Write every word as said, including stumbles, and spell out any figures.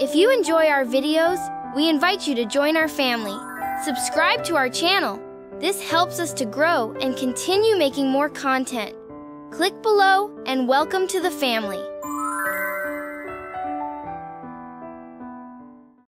If you enjoy our videos, we invite you to join our family. Subscribe to our channel. This helps us to grow and continue making more content. Click below and welcome to the family.